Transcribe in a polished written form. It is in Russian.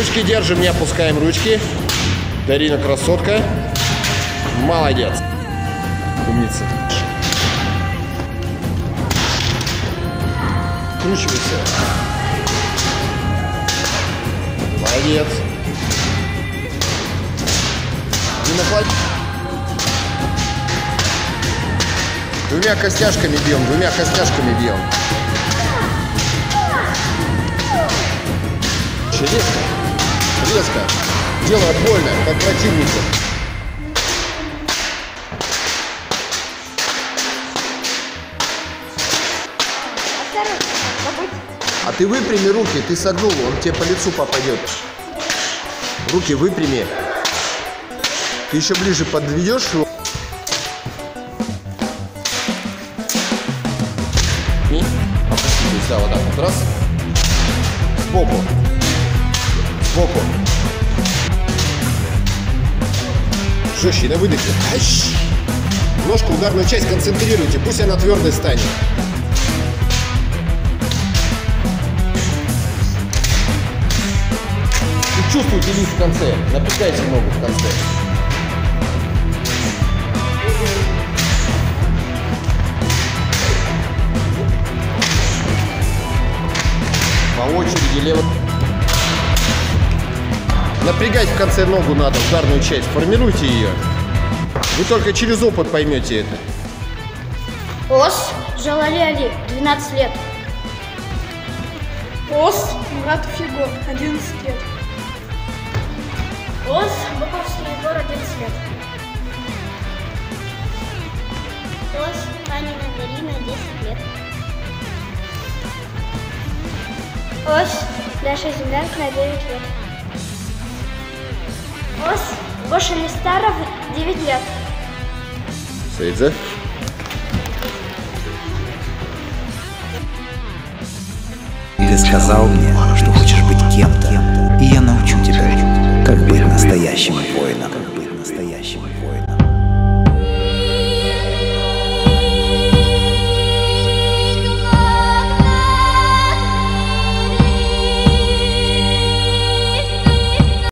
Ручки держим, не опускаем ручки. Дарина красотка. Молодец. Умница. Кручивайся. Молодец. Не накладывай. Двумя костяшками бьем, двумя костяшками бьем. Резко, резко. Делай больно, как противнику. А ты выпрями руки, ты согнул, он тебе по лицу попадет. Руки выпрями. Ты еще ближе подведешь его. И опустите сюда вот так вот. Раз. Сбоку. Сбоку. Жестче, на выдохе. Ножку, ударную часть концентрируйте, пусть она твердой станет. И чувствуйте лист в конце, напрягайте ногу в конце. По очереди лево. Напрягать в конце ногу надо, ударную часть. Формируйте ее. Вы только через опыт поймете это. Ос Джалали Али, 12 лет. Ос Муратов Егор, 11 лет. Ос Быковский Егор, 11 лет. Ос Панина Дарина, 10 лет. Ос Даша Землянкина, 9 лет. Ос Гоша Листаров, 9 лет. Сейдзе. Ты сказал мне, что хочешь быть кем-то, и я научу тебя, как быть настоящим воином.